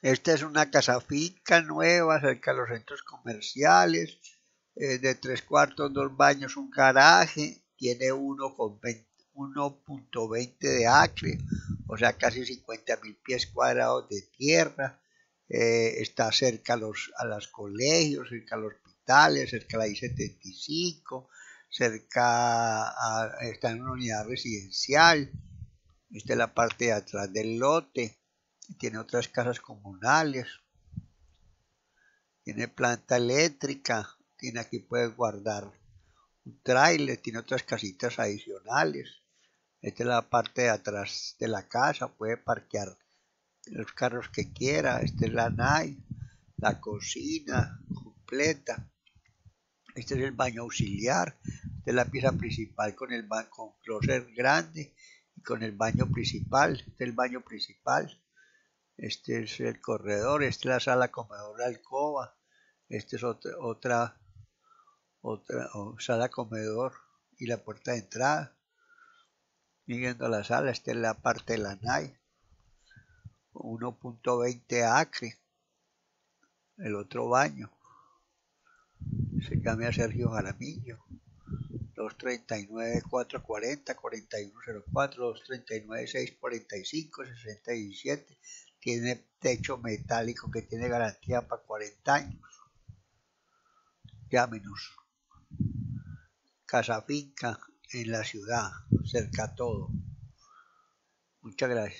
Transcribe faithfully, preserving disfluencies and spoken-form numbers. Esta es una casa finca nueva cerca de los centros comerciales, eh, de tres cuartos, dos baños, un garaje, tiene uno punto veinte de acre, o sea casi cincuenta mil pies cuadrados de tierra, eh, está cerca a los, a los colegios, cerca a los hospitales, cerca a la I setenta y cinco, cerca a, está en una unidad residencial. Esta es la parte de atrás del lote, tiene otras casas comunales, tiene planta eléctrica, tiene aquí puedes guardar un tráiler, tiene otras casitas adicionales. Esta es la parte de atrás de la casa, puede parquear los carros que quiera. Esta es la nai, la cocina completa. Este es el baño auxiliar. Esta es la pieza principal con el baño, con closet grande y con el baño principal. Este es el baño principal. Este es el corredor. Esta es la sala comedor alcoba. Esta es otra, otra, otra oh, sala comedor y la puerta de entrada. Siguiendo a la sala, esta es la parte de la nai, uno punto veinte acre, el otro baño, se llama Sergio Jaramillo, doscientos treinta y nueve, cuatrocientos cuarenta, cuarenta y uno cero cuatro, doscientos treinta y nueve, seiscientos cuarenta y cinco, sesenta y siete, tiene techo metálico que tiene garantía para cuarenta años, llámenos, casa finca en la ciudad, cerca a todo. Muchas gracias.